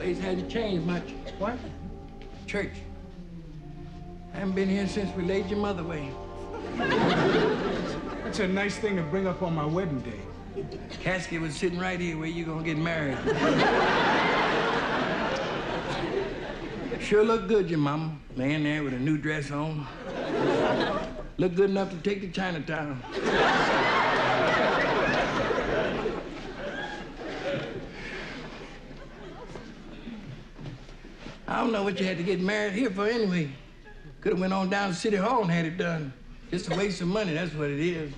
Place hasn't changed much. What? Church. I haven't been here since we laid your mother away. That's a nice thing to bring up on my wedding day. The casket was sitting right here where you're gonna get married. Sure looked good, your mama, laying there with a new dress on. Looked good enough to take to Chinatown. I don't know what you had to get married here for anyway. Could have went on down to City Hall and had it done. Just a waste of money, that's what it is.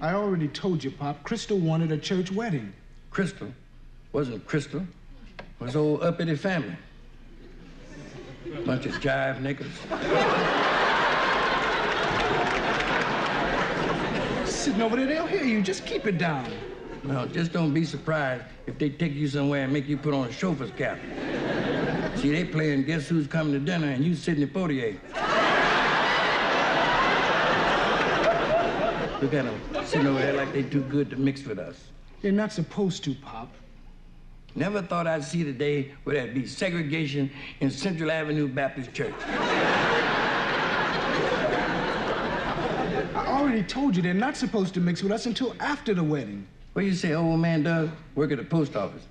I already told you, Pop, Crystal wanted a church wedding. Crystal? Wasn't Crystal. Was old uppity family. Bunch of jive niggas. Sitting over there, they'll hear you. Just keep it down. Well, just don't be surprised if they take you somewhere and make you put on a chauffeur's cap. See, they playing Guess Who's Coming to Dinner, and you Sidney Poitier. Look at them sitting over there like they too good to mix with us. They're not supposed to, Pop. Never thought I'd see the day where there'd be segregation in Central Avenue Baptist Church. I already told you they're not supposed to mix with us until after the wedding. What do you say old man Doug work at the post office?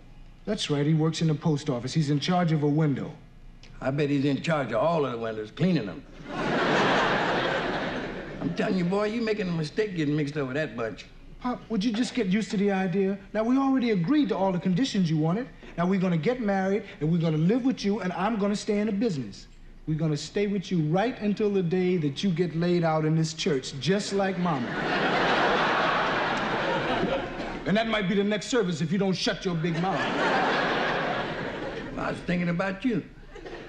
That's right, he works in the post office. He's in charge of a window. I bet he's in charge of all of the windows, cleaning them. I'm telling you, boy, you're making a mistake getting mixed up with that bunch. Pop, would you just get used to the idea? Now, we already agreed to all the conditions you wanted. Now, we're gonna get married, and we're gonna live with you, and I'm gonna stay in the business. We're gonna stay with you right until the day that you get laid out in this church, just like Mama. And that might be the next service if you don't shut your big mouth. I was thinking about you.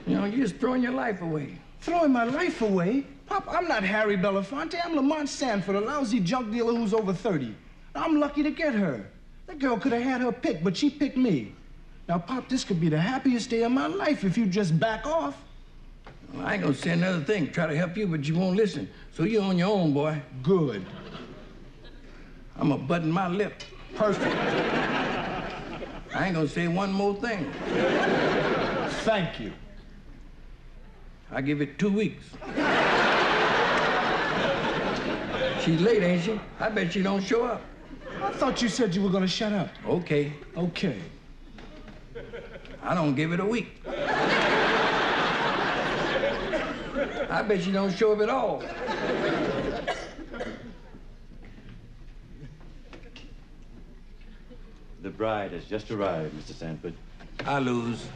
You know, you're just throwing your life away. Throwing my life away? Pop, I'm not Harry Belafonte. I'm Lamont Sanford, a lousy junk dealer who's over 30. I'm lucky to get her. That girl could have had her pick, but she picked me. Now, Pop, this could be the happiest day of my life if you just back off. Well, I ain't gonna say another thing. Try to help you, but you won't listen. So you're on your own, boy. Good. I'm gonna button my lip. Perfect. I ain't gonna say one more thing. Thank you. I give it 2 weeks. She's late, ain't she? I bet she don't show up. I thought you said you were gonna shut up. Okay. Okay. I don't give it a week. I bet she don't show up at all. The bride has just arrived, Mr. Sanford. I lose.